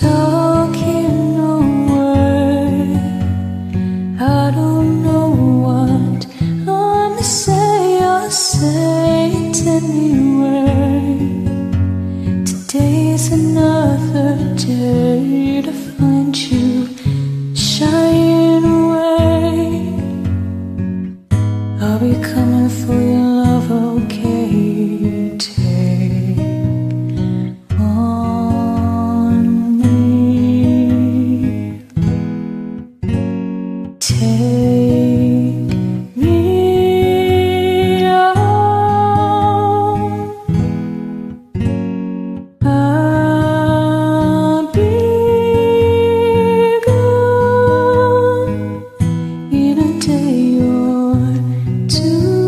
talking over. I don't know what I'm to say. I'll say it anyway. Today's another day to find you shying away. I'll be coming for your love, okay? Take on me. Take me on. I'll be gone in a day or two.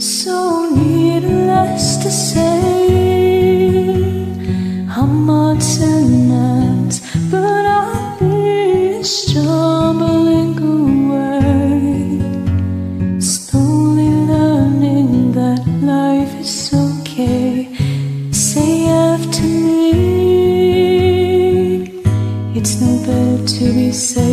So needless to say, I'm odds and ends, but I'll be stumbling away, slowly learning that life is okay. Say after me, it's no better to be said.